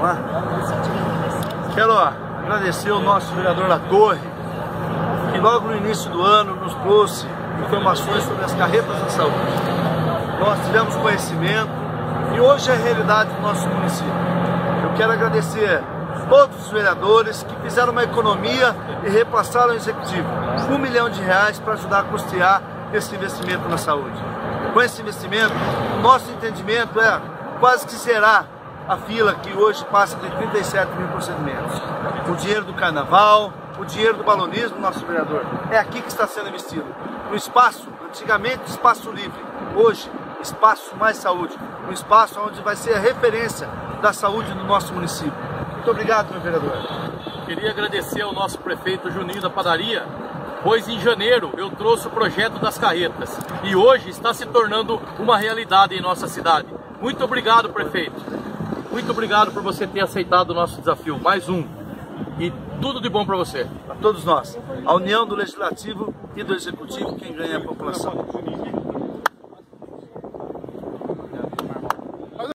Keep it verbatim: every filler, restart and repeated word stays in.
Vamos lá? Quero agradecer ao nosso vereador La Torre, que logo no início do ano nos trouxe informações sobre as carretas da saúde. Nós tivemos conhecimento e hoje é a realidade do nosso município. Eu quero agradecer todos os vereadores que fizeram uma economia e repassaram ao executivo um milhão de reais para ajudar a custear esse investimento na saúde. Com esse investimento, nosso entendimento é quase que zerar a fila que hoje passa de trinta e sete mil procedimentos. O dinheiro do carnaval, o dinheiro do balonismo do nosso vereador, é aqui que está sendo investido. No espaço, antigamente espaço livre, hoje espaço mais saúde, um espaço onde vai ser a referência da saúde no nosso município. Muito obrigado, meu vereador. Queria agradecer ao nosso prefeito Juninho da Padaria, pois em janeiro eu trouxe o projeto das carretas e hoje está se tornando uma realidade em nossa cidade. Muito obrigado, prefeito. Muito obrigado por você ter aceitado o nosso desafio, mais um. E tudo de bom para você. A todos nós, a união do Legislativo e do Executivo, quem ganha é a população.